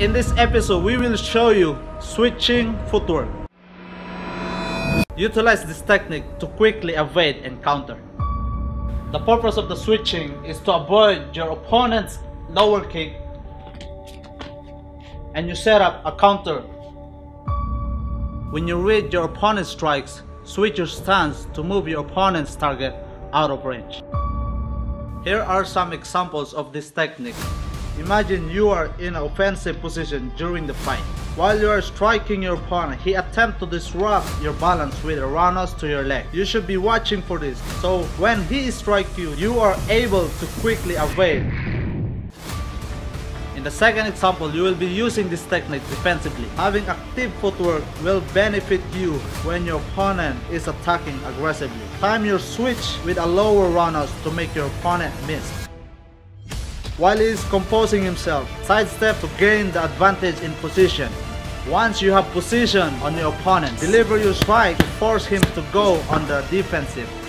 In this episode, we will show you switching footwork. Utilize this technique to quickly evade and counter. The purpose of the switching is to avoid your opponent's lower kick and you set up a counter. When you read your opponent's strikes, switch your stance to move your opponent's target out of range. Here are some examples of this technique. Imagine you are in an offensive position during the fight. While you are striking your opponent, he attempts to disrupt your balance with a roundhouse to your leg. You should be watching for this, so when he strikes you, you are able to quickly evade. In the second example, you will be using this technique defensively. Having active footwork will benefit you when your opponent is attacking aggressively. Time your switch with a lower roundhouse to make your opponent miss. While he is composing himself, sidestep to gain the advantage in position. Once you have position on your opponent, deliver your strike to force him to go on the defensive.